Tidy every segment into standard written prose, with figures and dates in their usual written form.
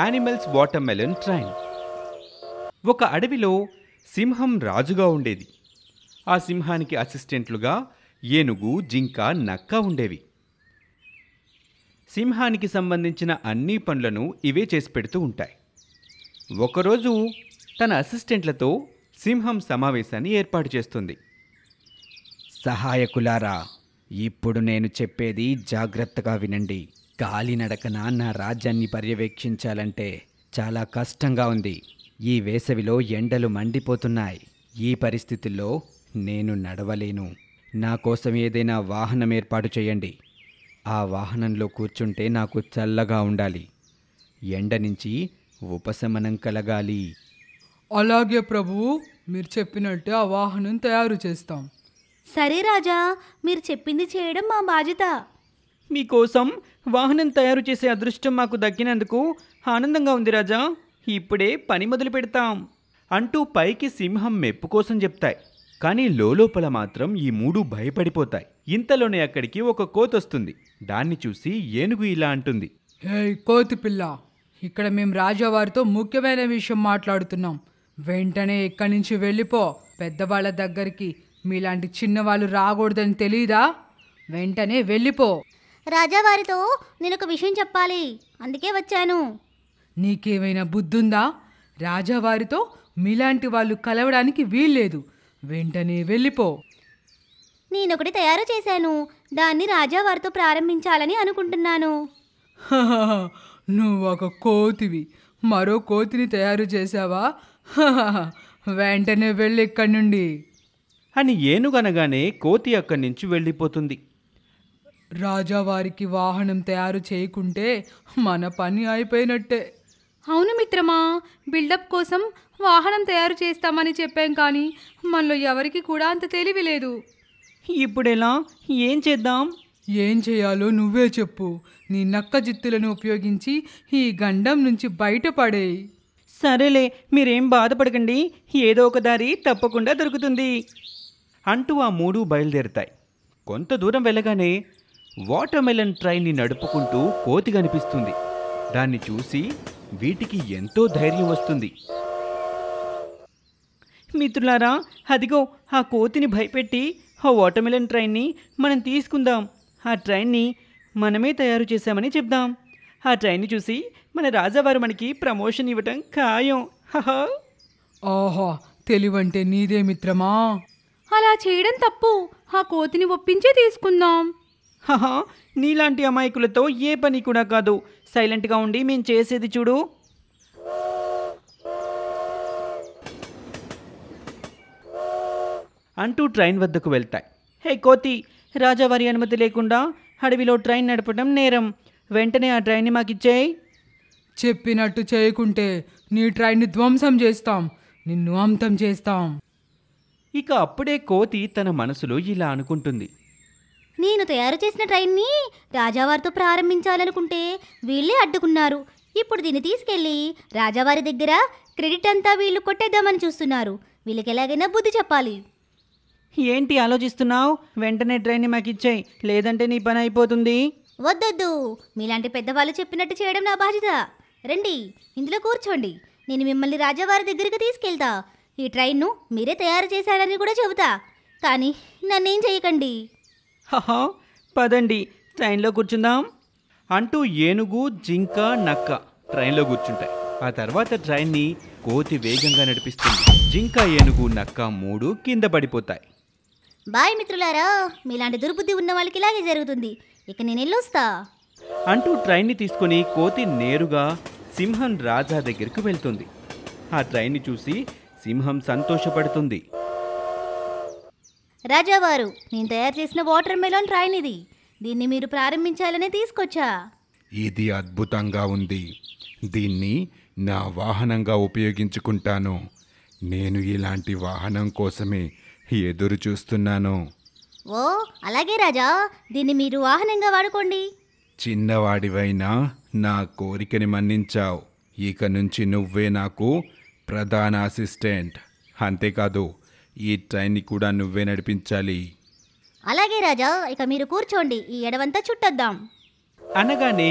Animals watermelon train. ఒక అడవిలో సింహం రాజుగా ఉండేది. ఆ సింహానికి అసిస్టెంట్లుగా ఏనుగు, జింక, నక్క ఉండేవి. సింహానికి సంబంధించిన అన్ని పనులను ఇవే చేసి పెడుతూ ఉంటాయి. ఒకరోజు తన అసిస్టెంట్లతో సింహం సమావేశాన్ని ఏర్పాటు చేస్తుంది. సహాయకులారా, ఇప్పుడు నేను చెప్పేది జాగ్రత్తగా వినండి. కాలినడకన నా రాజ్యాన్ని పర్యవేక్షించాలంటే చాలా కష్టంగా ఉంది. ఈ వేసవిలో ఎండలు మండిపోతున్నాయి. ఈ పరిస్థితుల్లో నేను నడవలేను. నా కోసం ఏదైనా వాహనం ఏర్పాటు చేయండి. ఆ వాహనంలో కూర్చుంటే నాకు చల్లగా ఉండాలి. ఎండ నుంచి ఉపశమనం కలగాలి. అలాగే ప్రభువు, మీరు చెప్పినట్టే ఆ వాహనం తయారు చేస్తాం. సరే రాజా, మీరు చెప్పింది చేయడం మా బాధ్యత. మీకోసం వాహనం తయారు చేసే అదృష్టం మాకు దక్కినందుకు ఆనందంగా ఉంది రాజా. ఇప్పుడే పని మొదలు పెడతాం అంటూ పైకి సింహం మెప్పు కోసం చెప్తాయి. కానీ లోపల మాత్రం ఈ మూడు భయపడిపోతాయి. ఇంతలోనే అక్కడికి ఒక కోతి వస్తుంది. దాన్ని చూసి ఏనుగు ఇలా అంటుంది, హే కోతి పిల్ల, ఇక్కడ మేము రాజావారితో ముఖ్యమైన విషయం మాట్లాడుతున్నాం. వెంటనే ఇక్కడి నుంచి వెళ్ళిపో. పెద్దవాళ్ళ దగ్గరికి మీలాంటి చిన్నవాళ్ళు రాకూడదని తెలీదా? వెంటనే వెళ్ళిపో. రాజావారితో నేను ఒక విషయం చెప్పాలి, అందుకే వచ్చాను. నీకేమైనా బుద్ధుందా? రాజావారితో మీలాంటి వాళ్ళు కలవడానికి వీల్లేదు. వెంటనే వెళ్ళిపో. నేనొకటి తయారు చేశాను, దాన్ని రాజావారితో ప్రారంభించాలని అనుకుంటున్నాను. నువ్వు ఒక కోతివి, మరో కోతిని తయారు చేసావా? వెంటనే వెళ్ళి ఇక్కడి నుండి అని ఏనుగనగానే కోతి అక్కడి నుంచి వెళ్ళిపోతుంది. రాజావారికి వాహనం తయారు చేయకుంటే మన పని అయిపోయినట్టే. అవును మిత్రమా, బిల్డప్ కోసం వాహనం తయారు చేస్తామని చెప్పాం, కానీ మనలో ఎవరికి కూడా అంత తెలివి లేదు. ఇప్పుడెలా, ఏం చేద్దాం? ఏం చేయాలో నువ్వే చెప్పు. నీ నక్క జిత్తులను ఉపయోగించి ఈ గండం నుంచి బయటపడేయి. సరేలే, మీరేం బాధపడకండి, ఏదో ఒక దారి తప్పకుండా దొరుకుతుంది అంటూ ఆ మూడు బయలుదేరుతాయి. కొంత దూరం వెళ్ళగానే వాటర్మెలన్ ట్రైన్ని నడుపుకుంటూ కోతి కనిపిస్తుంది. దాన్ని చూసి వీటికి ఎంతో ధైర్యం వస్తుంది. మిత్రులారా, అదిగో ఆ కోతిని భయపెట్టి ఆ వాటర్మెలన్ ట్రైన్ని మనం తీసుకుందాం. ఆ ట్రైన్ని మనమే తయారు చేశామని చెప్దాం. ఆ ట్రైన్ని చూసి మన రాజావారు మనకి ప్రమోషన్ ఇవ్వటం ఖాయం. ఆహా, తెలివంటే నీదే మిత్రమా. అలా చేయడం తప్పు. ఆ కోతిని ఒప్పించే తీసుకుందాం. హహా, నీలాంటి అమాయకులతో ఏ పని కూడా కాదు. సైలెంట్గా ఉండి మేం చేసేది చూడు. అంటూ ట్రైన్ వద్దకు వెళ్తాయి. హే కోతి, రాజావారి అనుమతి లేకుండా అడవిలో ట్రైన్ నడపడం నేరం. వెంటనే ఆ ట్రైన్ని మాకిచ్చేయి. చెప్పినట్టు చేయకుంటే నీ ట్రైన్ని ధ్వంసం చేస్తాం, నిన్ను అంతం చేస్తాం. ఇక అప్పుడే కోతి తన మనసులో ఇలా అనుకుంటుంది, నేను తయారు చేసిన ట్రైన్ని రాజావారితో ప్రారంభించాలనుకుంటే వీళ్ళే అడ్డుకున్నారు. ఇప్పుడు దీన్ని తీసుకెళ్ళి రాజావారి దగ్గర క్రెడిట్ అంతా వీళ్ళు కొట్టేద్దామని చూస్తున్నారు. వీళ్ళకి ఎలాగైనా బుద్ధి చెప్పాలి. ఏంటి ఆలోచిస్తున్నావు? వెంటనే ట్రైన్ని మాకు ఇచ్చేయి, లేదంటే నీ పని అయిపోతుంది. వద్దొద్దు, మీలాంటి పెద్దవాళ్ళు చెప్పినట్టు చేయడం నా బాధ్యత. రండి, ఇందులో కూర్చోండి, నేను మిమ్మల్ని రాజావారి దగ్గరికి తీసుకెళ్తా. ఈ ట్రైన్ను మీరే తయారు చేశారని కూడా చెబుతా, కానీ నన్నేం చేయకండి. హహా, పదండి ట్రైన్లో కూర్చుందాం అంటూ ఏనుగు, జింక, నక్క ట్రైన్లో కూర్చుంటాయి. ఆ తర్వాత ట్రైన్ని కోతి వేగంగా నడిపిస్తుంది. జింక, ఏనుగు, నక్క మూడు కింద పడిపోతాయి. బాయ్ మిత్రులారా, మీలాంటి దుర్బుద్ధి ఉన్న వాళ్ళకి ఇలాగే జరుగుతుంది. ఇక నేను వెళ్ళొస్తా అంటూ ట్రైన్ని తీసుకుని కోతి నేరుగా సింహం రాజా దగ్గరికి వెళ్తుంది. ఆ ట్రైన్ని చూసి సింహం సంతోషపడుతుంది. రాజావారు, నేను తయారు చేసిన వాటర్మెలన్ ట్రైన్ ఇది. దీన్ని మీరు ప్రారంభించాలనే తీసుకొచ్చా. ఇది అద్భుతంగా ఉంది. దీన్ని నా వాహనంగా ఉపయోగించుకుంటాను. నేను ఇలాంటి వాహనం కోసమే ఎదురు చూస్తున్నాను. ఓ అలాగే రాజా, దీన్ని మీరు వాహనంగా వాడుకోండి. చిన్నవాడివైనా నా కోరికని మన్నించావు. ఇక నుంచి నువ్వే నాకు ప్రధాన అసిస్టెంట్. అంతేకాదు, ఈ ట్రైన్ని కూడా నువ్వే నడిపించాలి. అలాగే రాజా, ఇక మీరు కూర్చోండి, ఈ ఎడవంతా చుట్టద్దాం అనగానే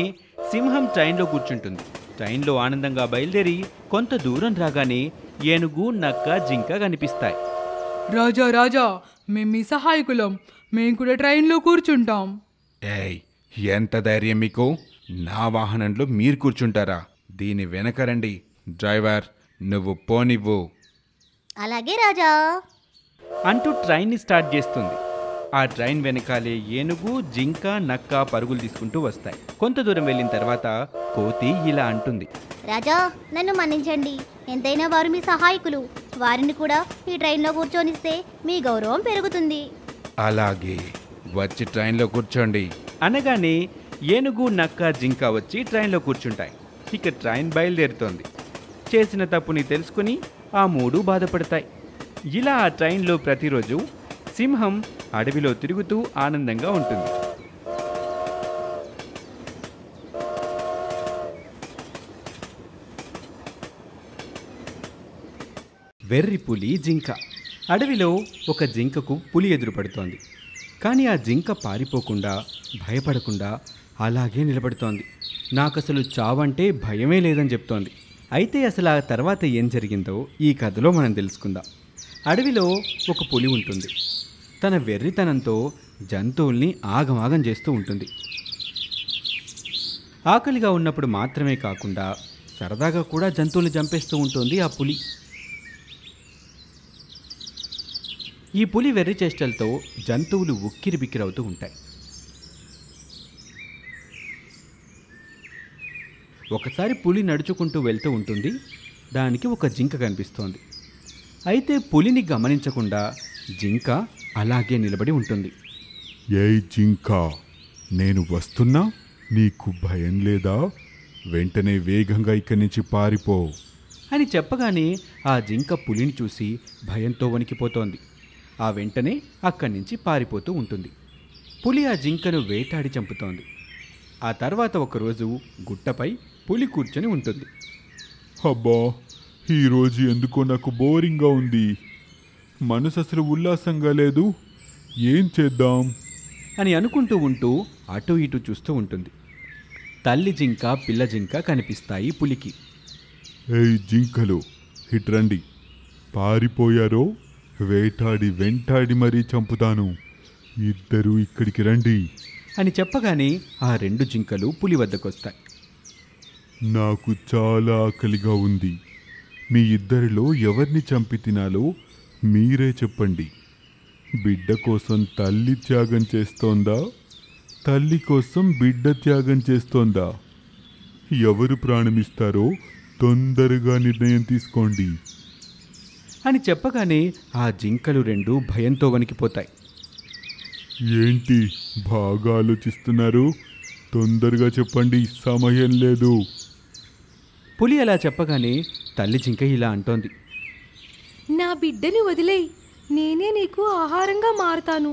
సింహం ట్రైన్లో కూర్చుంటుంది. ట్రైన్లో ఆనందంగా బయలుదేరి కొంత దూరం రాగానే ఏనుగు, నక్క, జింక కనిపిస్తాయి. రాజా రాజా, మేము మీ సహాయకులం, మేము కూడా ట్రైన్లో కూర్చుంటాం. ఏయ్, ఎంత ధైర్యం మీకు? నా వాహనంలో మీరు కూర్చుంటారా? దీని వెనక రండి. డ్రైవర్, నువ్వు పోనివ్వు. అలాగే రాజా అంటూ ట్రైన్ని స్టార్ట్ చేస్తుంది. ఆ ట్రైన్ వెనకాలే ఏనుగు, జింక, నక్క పరుగులు తీసుకుంటూ వస్తాయి. కొంత దూరం వెళ్ళిన తర్వాత కోతి ఇలా అంటుంది, రాజా నన్ను మన్నించండి, ఎంతైనా వారు మీ సహాయకులు, వారిని కూడా ఈ ట్రైన్లో కూర్చోనిస్తే మీ గౌరవం పెరుగుతుంది. అలాగే, వచ్చి ట్రైన్లో కూర్చోండి అనగానే ఏనుగు, నక్క, జింక వచ్చి ట్రైన్లో కూర్చుంటాయి. ఇక ట్రైన్ బయలుదేరుతోంది. చేసిన తప్పుని తెలుసుకుని ఆ మూడు బాధపడతాయి. ఇలా ఆ ట్రైన్లో ప్రతిరోజు సింహం అడవిలో తిరుగుతూ ఆనందంగా ఉంటుంది. వెర్రి పులి, జింక. అడవిలో ఒక జింకకు పులి ఎదురుపడుతోంది. కానీ ఆ జింక పారిపోకుండా, భయపడకుండా అలాగే నిలబడుతోంది. నాకసలు చావంటే భయమే లేదని చెప్తోంది. అయితే అసలు ఆ తర్వాత ఏం జరిగిందో ఈ కథలో మనం తెలుసుకుందాం. అడవిలో ఒక పులి ఉంటుంది. తన వెర్రితనంతో జంతువుల్ని ఆగమాగం చేస్తూ ఉంటుంది. ఆకలిగా ఉన్నప్పుడు మాత్రమే కాకుండా సరదాగా కూడా జంతువుల్ని చంపేస్తూ ఉంటుంది ఆ పులి. ఈ పులి వెర్రి చేష్టలతో జంతువులు ఉక్కిరి బిక్కిరవుతూ ఉంటాయి. ఒకసారి పులి నడుచుకుంటూ వెళ్తూ ఉంటుంది. దానికి ఒక జింక కనిపిస్తోంది. అయితే పులిని గమనించకుండా జింక అలాగే నిలబడి ఉంటుంది. ఏయ్ జింక, నేను వస్తున్నా, నీకు భయం లేదా? వెంటనే వేగంగా ఇక్కడి నుంచి పారిపో అని చెప్పగానే ఆ జింక పులిని చూసి భయంతో వణికిపోతోంది. ఆ వెంటనే అక్కడి నుంచి పారిపోతూ ఉంటుంది. పులి ఆ జింకను వేటాడి చంపుతోంది. ఆ తర్వాత ఒకరోజు గుట్టపై పులి కూర్చొని ఉంటుంది. అబ్బా, ఈరోజు ఎందుకో నాకు బోరింగ్గా ఉంది, మనసు అసలు ఉల్లాసంగా లేదు, ఏం చేద్దాం అని అనుకుంటూ ఉంటూ అటు ఇటు చూస్తూ ఉంటుంది. తల్లి జింక, పిల్ల జింక కనిపిస్తాయి పులికి. ఏయ్ జింకలు, హిట్రండి, పారిపోయారో వేటాడి వెంటాడి మరీ చంపుతాను, ఇద్దరూ ఇక్కడికి రండి అని చెప్పగానే ఆ రెండు జింకలు పులి వద్దకు వస్తాయి. నాకు చాలా ఆకలిగా ఉంది, మీ ఇద్దరిలో ఎవరిని చంపి తినాలో మీరే చెప్పండి. బిడ్డ కోసం తల్లి త్యాగం చేస్తోందా, తల్లి కోసం బిడ్డ త్యాగం చేస్తోందా? ఎవరు ప్రాణమిస్తారో తొందరగా నిర్ణయం తీసుకోండి అని చెప్పగానే ఆ జింకలు రెండు భయంతో వణికిపోతాయి. ఏంటి బాగా ఆలోచిస్తున్నారు, తొందరగా చెప్పండి, సమయం లేదు. పులి అలా చెప్పగానే తల్లి జింక ఇలా అంటోంది, నా బిడ్డని వదిలేయి, నేనే నీకు ఆహారంగా మారుతాను.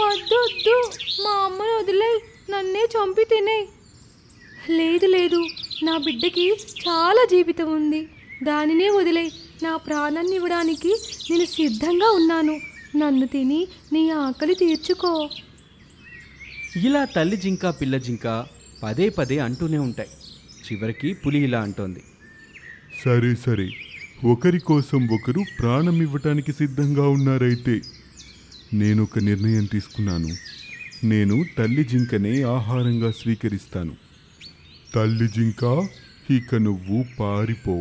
వద్దొద్దు, మా అమ్మను వదిలేయి, నన్నే చంపి తినే. లేదు లేదు, నా బిడ్డకి చాలా జీవితం ఉంది, దానినే వదిలేయి, నా ప్రాణాన్ని ఇవ్వడానికి నేను సిద్ధంగా ఉన్నాను, నన్ను తిని నీ ఆకలి తీర్చుకో. ఇలా తల్లి జింక, పిల్ల జింక పదే పదే అంటూనే ఉంటాయి. చివరికి పులి ఇలా అంటోంది, సరే సరే, ఒకరి కోసం ఒకరు ప్రాణం ఇవ్వటానికి సిద్ధంగా ఉన్నారైతే నేను ఒక నిర్ణయం తీసుకున్నాను, నేను తల్లి జింకనే ఆహారంగా స్వీకరిస్తాను. తల్లి జింక, ఇక నువ్వు పారిపో.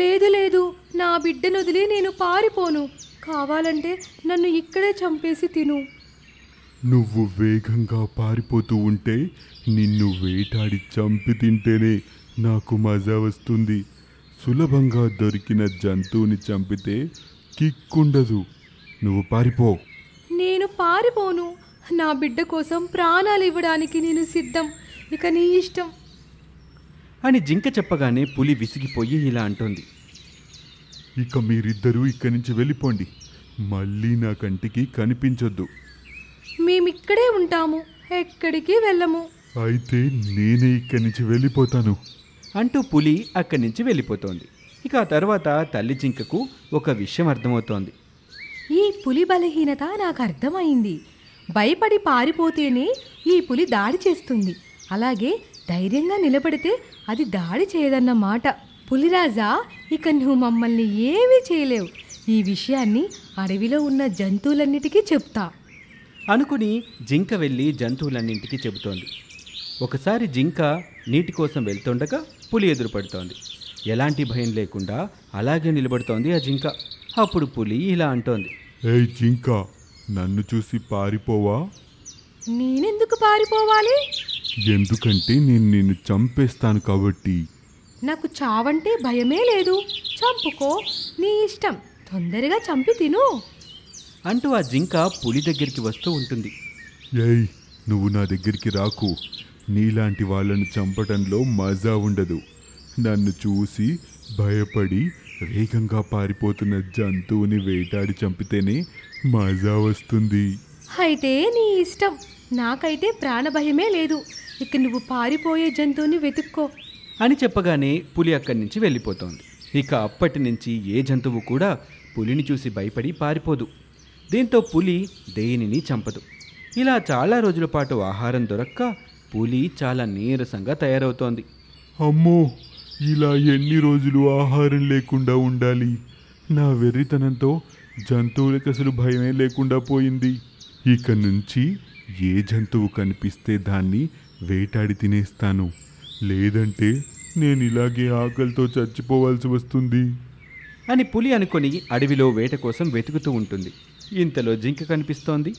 లేదు లేదు, నా బిడ్డను వదిలి నేను పారిపోను, కావాలంటే నన్ను ఇక్కడే చంపేసి తిను. నువ్వు వేగంగా పారిపోతూ ఉంటే నిన్ను వేటాడి చంపి తింటేనే నాకు మజా వస్తుంది, సులభంగా దొరికిన జంతువుని చంపితే కిక్కుండదు, నువ్వు పారిపో. నేను పారిపోను, నా బిడ్డ కోసం ప్రాణాలు ఇవ్వడానికి నేను సిద్ధం, ఇక నీ ఇష్టం అని జింక చెప్పగానే పులి విసిగిపోయి ఇలా అంటుంది, ఇక మీరిద్దరూ ఇక్కడి నుంచి వెళ్ళిపోండి, మళ్ళీ నా కంటికి కనిపించొద్దు. మేమిక్కడే ఉంటాము, ఎక్కడికి వెళ్ళము. అయితే నేనే ఇక్కడి నుంచి వెళ్ళిపోతాను అంటూ పులి అక్కడి నుంచి వెళ్ళిపోతోంది. ఇక ఆ తర్వాత తల్లి జింకకు ఒక విషయం అర్థమవుతోంది. ఈ పులి బలహీనత నాకు అర్థమైంది, భయపడి పారిపోతేనే ఈ పులి దాడి చేస్తుంది, అలాగే ధైర్యంగా నిలబడితే అది దాడి చేయదన్నమాట. పులిరాజా, ఇక నువ్వు మమ్మల్ని ఏమీ చేయలేవు. ఈ విషయాన్ని అడవిలో ఉన్న జంతువులన్నిటికీ చెప్తా అనుకుని జింక వెళ్ళి జంతువులన్నింటికి చెబుతోంది. ఒకసారి జింక నీటి కోసం వెళ్తుండగా పులి ఎదురుపడుతోంది. ఎలాంటి భయం లేకుండా అలాగే నిలబడుతోంది ఆ జింక. అప్పుడు పులి ఇలా అంటోంది, ఏయ్ జింక, నన్ను చూసి పారిపోవా? నేనెందుకు పారిపోవాలి? ఎందుకంటే నేను నిన్ను చంపేస్తాను కాబట్టి. నాకు చావంటే భయమే లేదు, చంపుకో, నీ ఇష్టం, తొందరగా చంపి తిను అంటూ ఆ జింక పులి దగ్గరికి వస్తూ ఉంటుంది. ఏయ్, నువ్వు నా దగ్గరికి రాకు, నీలాంటి వాళ్ళను చంపడంలో మజా ఉండదు. నన్ను చూసి భయపడి వేగంగా పారిపోతున్న జంతువుని వేటాడి చంపితేనే మజా వస్తుంది. అయితే నీ ఇష్టం, నాకైతే ప్రాణభయమే లేదు, ఇక నువ్వు పారిపోయే జంతువుని వెతుక్కో అని చెప్పగానే పులి అక్కడి నుంచి వెళ్ళిపోతోంది. ఇక అప్పటి నుంచి ఏ జంతువు కూడా పులిని చూసి భయపడి పారిపోదు. దీంతో పులి దేనిని చంపదు. ఇలా చాలా రోజుల పాటు ఆహారం దొరక్క పులి చాలా నీరసంగా తయారవుతోంది. అమ్మో, ఇలా ఎన్ని రోజులు ఆహారం లేకుండా ఉండాలి? నా వెర్రితనంతో జంతువులకు అసలు భయమే లేకుండా పోయింది. ఇక నుంచి ఏ జంతువు కనిపిస్తే దాన్ని వేటాడి తినేస్తాను, లేదంటే నేను ఇలాగే ఆకలితో చచ్చిపోవాల్సి వస్తుంది అని పులి అనుకొని అడవిలో వేట కోసం వెతుకుతూ ఉంటుంది. ఇంతలో జింక కనిపిస్తోంది.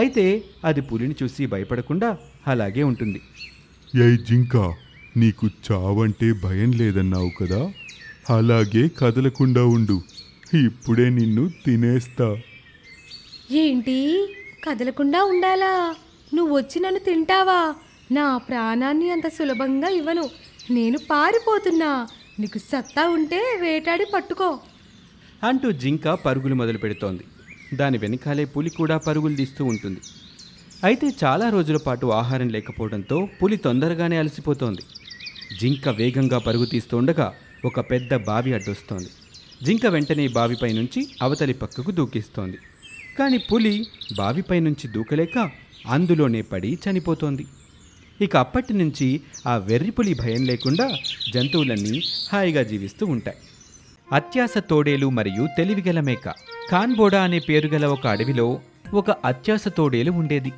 అయితే అది పులిని చూసి భయపడకుండా అలాగే ఉంటుంది. ఏయ్ జింక, నీకు చావంటే భయం లేదన్నావు కదా, అలాగే కదలకుండా ఉండు, ఇప్పుడే నిన్ను తినేస్తా. ఏంటి, కదలకుండా ఉండాలా? నువ్వు వచ్చి నన్ను తింటావా? నా ప్రాణాన్ని అంత సులభంగా ఇవ్వను, నేను పారిపోతున్నా, నీకు సత్తా ఉంటే వేటాడి పట్టుకో అంటూ జింక పరుగులు మొదలు పెడుతోంది. దాని వెనకాలే పులి కూడా పరుగులు తీస్తూ ఉంటుంది. అయితే చాలా రోజుల పాటు ఆహారం లేకపోవడంతో పులి తొందరగానే అలసిపోతోంది. జింక వేగంగా పరుగు తీస్తుండగా ఒక పెద్ద బావి అడ్డొస్తోంది. జింక వెంటనే బావిపై నుంచి అవతలి పక్కకు దూకిస్తోంది. కానీ పులి బావిపై నుంచి దూకలేక అందులోనే పడి చనిపోతోంది. ఇక అప్పటి నుంచి ఆ వెర్రిపులి భయం లేకుండా జంతువులన్నీ హాయిగా జీవిస్తూ ఉంటాయి. అత్యాస తోడేలు మరియు తెలివిగల మేక. కాన్బోడా అనే పేరుగల ఒక అడవిలో ఒక అత్యాస తోడేలు ఉండేది.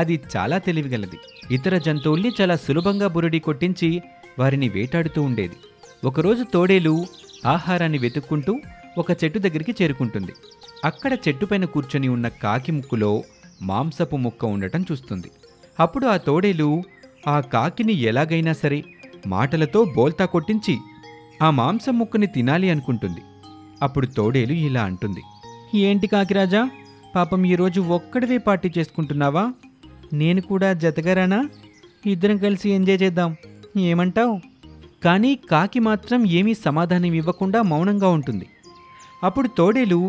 అది చాలా తెలివిగలది. ఇతర జంతువుల్ని చాలా సులభంగా బురడి కొట్టించి వారిని వేటాడుతూ ఉండేది. ఒకరోజు తోడేలు ఆహారాన్ని వెతుక్కుంటూ ఒక చెట్టు దగ్గరికి చేరుకుంటుంది. అక్కడ చెట్టుపైన కూర్చొని ఉన్న కాకి ముక్కులో మాంసపు ముక్క ఉండటం చూస్తుంది. అప్పుడు ఆ తోడేలు ఆ కాకిని ఎలాగైనా సరే మాటలతో బోల్తా కొట్టించి ఆ మాంసం ముక్కని తినాలి అనుకుంటుంది. అప్పుడు తోడేలు ఇలా అంటుంది, ఏంటి కాకిరాజా, పాపం ఈరోజు ఒక్కడివే పార్టీ చేసుకుంటున్నావా? నేను కూడా జతగారానా? ఇద్దరం కలిసి ఎంజాయ్ చేద్దాం, ఏమంటావు? కానీ కాకి మాత్రం ఏమీ సమాధానం ఇవ్వకుండా మౌనంగా ఉంటుంది. అప్పుడు తోడేలు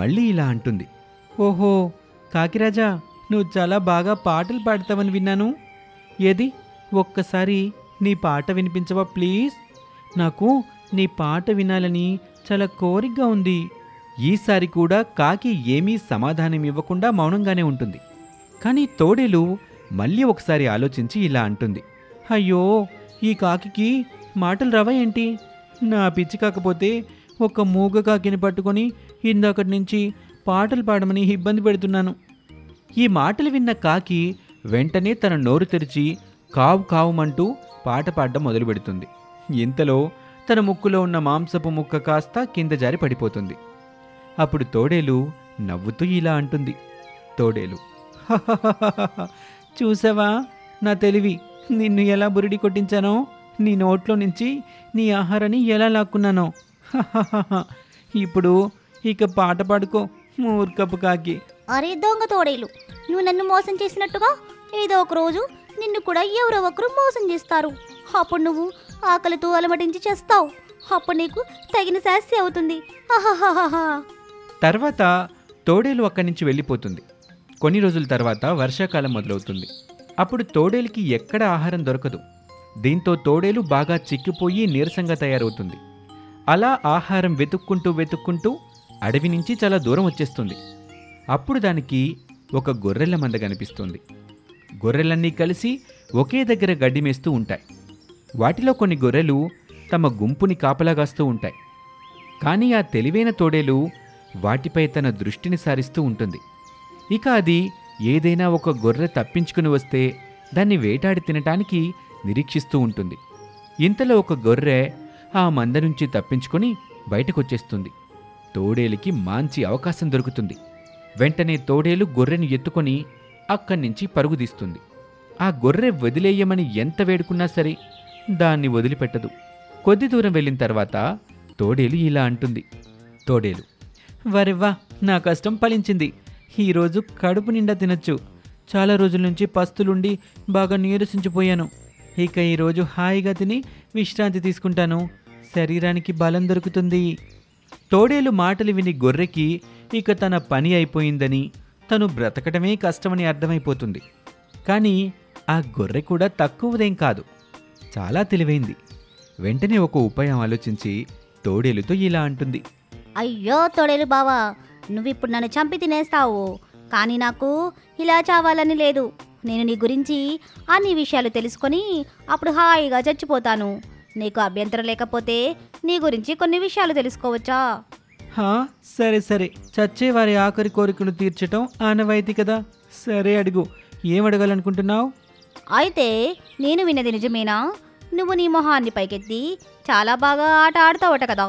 మళ్ళీ ఇలా అంటుంది, ఓహో కాకిరాజా, నువ్వు చాలా బాగా పాటలు పాడతావని విన్నాను, ఏది ఒక్కసారి నీ పాట వినిపించవా ప్లీజ్? నాకు నీ పాట వినాలని చాలా కోరికగా ఉంది. ఈసారి కూడా కాకి ఏమీ సమాధానం ఇవ్వకుండా మౌనంగానే ఉంటుంది. కానీ తోడేలు మళ్ళీ ఒకసారి ఆలోచించి ఇలా అంటుంది, అయ్యో ఈ కాకి మాటలు రావా ఏంటి? నా పిచ్చి కాకపోతే ఒక మూగ కాకిని పట్టుకొని ఇందాకటి నుంచి పాటలు పాడమని ఇబ్బంది పెడుతున్నాను. ఈ మాటలు విన్న కాకి వెంటనే తన నోరు తెరిచి కావు కావుమంటూ పాట పాడడం మొదలు పెడుతుంది. ఇంతలో తన ముక్కులో ఉన్న మాంసపు ముక్క కాస్త కింద జారి పడిపోతుంది. అప్పుడు తోడేలు నవ్వుతూ ఇలా అంటుంది, తోడేలు, చూసావా నా తెలివి, నిన్ను ఎలా బురిడి కొట్టించానో, నీ నోట్లో నుంచి నీ ఆహారాన్ని ఎలా లాక్కున్నానో, ఇప్పుడు ఇక పాట పాడుకో మూర్ఖపు కాకి. అరే దొంగ తోడేలు, నువ్వు నన్ను మోసం చేసినట్టుగా ఏదో ఒక రోజు నిన్ను కూడా ఎవరో ఒకరు మోసం చేస్తారు. అప్పుడు నువ్వు ఆకలితో అలమటించి చేస్తావు, అప్పుడు నీకు తగిన శాస్తి అవుతుంది. తర్వాత తోడేలు అక్కడి నుంచి వెళ్ళిపోతుంది. కొన్ని రోజుల తర్వాత వర్షాకాలం మొదలవుతుంది. అప్పుడు తోడేలుకి ఎక్కడ ఆహారం దొరకదు. దీంతో తోడేలు బాగా చిక్కిపోయి నీరసంగా తయారవుతుంది. అలా ఆహారం వెతుక్కుంటూ వెతుక్కుంటూ అడవి నుంచి చాలా దూరం వచ్చేస్తుంది. అప్పుడు దానికి ఒక గొర్రెల మంద కనిపిస్తుంది. గొర్రెలన్నీ కలిసి ఒకే దగ్గర గడ్డి మేస్తూ ఉంటాయి. వాటిలో కొన్ని గొర్రెలు తమ గుంపుని కాపలా కాస్తూ ఉంటాయి. కానీ ఆ తెలివైన తోడేలు వాటిపై తన దృష్టిని సారిస్తూ ఉంటుంది. ఇక అది ఏదైనా ఒక గొర్రె తప్పించుకుని వస్తే దాన్ని వేటాడి తినటానికి నిరీక్షిస్తూ ఉంటుంది. ఇంతలో ఒక గొర్రె ఆ మంద నుంచి తప్పించుకొని బయటకు వచ్చేస్తుంది. తోడేలుకి మంచి అవకాశం దొరుకుతుంది. వెంటనే తోడేలు గొర్రెను ఎత్తుకొని అక్కడి నుంచి పరుగుదీస్తుంది. ఆ గొర్రె వదిలేయమని ఎంత వేడుకున్నా సరే దాన్ని వదిలిపెట్టదు. కొద్ది దూరం వెళ్ళిన తర్వాత తోడేలు ఇలా అంటుంది. తోడేలు, వరెవ్వా, నా కష్టం ఫలించింది. ఈరోజు కడుపు నిండా తినచ్చు. చాలా రోజుల నుంచి పస్తులుండి బాగా నీరసించిపోయాను. ఇక ఈరోజు హాయిగా తిని విశ్రాంతి తీసుకుంటాను. శరీరానికి బలం దొరుకుతుంది. తోడేలు మాటలు విని గొర్రెకి ఇక తన పని అయిపోయిందని, తను బ్రతకటమే కష్టమని అర్థమైపోతుంది. కానీ ఆ గొర్రె కూడా తక్కువదేం కాదు, చాలా తెలివైంది. వెంటనే ఒక ఉపాయం ఆలోచించి తోడేలుతో ఇలా అంటుంది. అయ్యో తోడేలు బావా, నువ్విప్పుడు నన్ను చంపి తినేస్తావు. కానీ నాకు ఇలా చావాలని లేదు. నేను నీ గురించి అన్ని విషయాలు తెలుసుకొని అప్పుడు హాయిగా చచ్చిపోతాను. నీకు అభ్యంతరం లేకపోతే నీ గురించి కొన్ని విషయాలు తెలుసుకోవచ్చా? సరే సరే, చచ్చేవారి ఆఖరి కోరికను తీర్చటం ఆనవాయితీ కదా. సరే అడుగు, ఏమడగాలనుకుంటున్నావు? అయితే నేను విన్నది నిజమేనా? నువ్వు నీ మొహాన్ని పైకెత్తి చాలా బాగా ఆట ఆడుతావట కదా.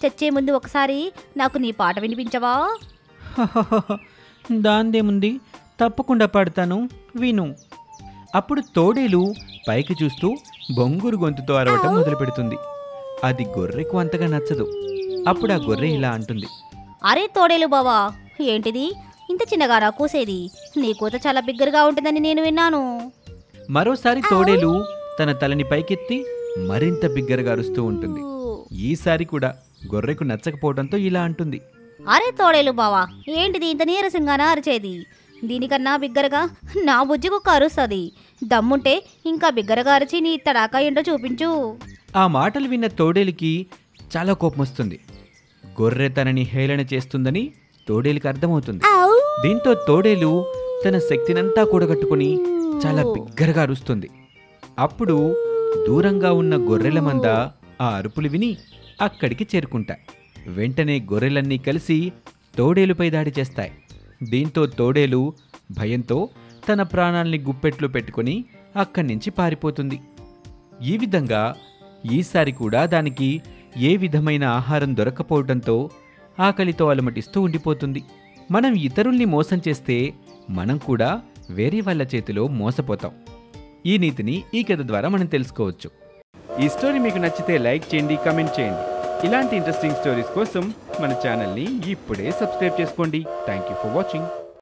చచ్చే ముందు ఒకసారి నాకు నీ పాట వినిపించవా? దాందేముంది, తప్పకుండా పాడతాను, విను. అప్పుడు తోడేలు పైకి చూస్తూ బొంగురు గొంతుతో అరవటం మొదలు పెడుతుంది. అది గొర్రెకు అంతగా నచ్చదు. అప్పుడు ఆ గొర్రె ఇలా అంటుంది. అరే తోడేలు బావా, ఏంటిది ఇంత చిన్నగా రా కూసేది? నీ కూత చాలా బిగ్గరగా ఉంటుందని నేను విన్నాను. మరోసారి తోడేలు తన తలని పైకెత్తి మరింత బిగ్గరగా అరుస్తూ ఉంటుంది. ఈసారి కూడా గొర్రెకు నచ్చకపోవడంతో ఇలా అంటుంది. అరే తోడేలు బావా, ఏంటిది ఇంత నీరసంగానా అరిచేది? దీనికన్నా బిగ్గరగా నా బుజ్జి కుక్క అరుస్తుంది. దమ్ముంటే ఇంకా బిగ్గరగా అరిచి నీ తడాకా ఏంటో చూపించు. ఆ మాటలు విన్న తోడేలుకి చాలా కోపం వస్తుంది. గొర్రె తనని హేళన చేస్తుందని తోడేలుకి అర్థమవుతుంది. దీంతో తోడేలు తన శక్తినంతా కూడగట్టుకుని చాలా బిగ్గరగా అరుస్తుంది. అప్పుడు దూరంగా ఉన్న గొర్రెల మంద ఆ అరుపులు విని అక్కడికి చేరుకుంటాయి. వెంటనే గొర్రెలన్నీ కలిసి తోడేలుపై దాడి చేస్తాయి. దీంతో తోడేలు భయంతో తన ప్రాణాల్ని గుప్పెట్లో పెట్టుకుని అక్కడి నుంచి పారిపోతుంది. ఈ విధంగా ఈసారి కూడా దానికి ఏ విధమైన ఆహారం దొరకపోవడంతో ఆకలితో అలమటిస్తూ ఉండిపోతుంది. మనం ఇతరుల్ని మోసం చేస్తే మనం కూడా వేరే వాళ్ళ చేతిలో మోసపోతాం. ఈ నీతిని ఈ కథ ద్వారా మనం తెలుసుకోవచ్చు. ఈ స్టోరీ మీకు నచ్చితే లైక్ చేయండి, కమెంట్ చేయండి. ఇలాంటి ఇంట్రెస్టింగ్ స్టోరీస్ కోసం మన ఛానల్ని ఇప్పుడే సబ్స్క్రైబ్ చేసుకోండి. Thank you for watching.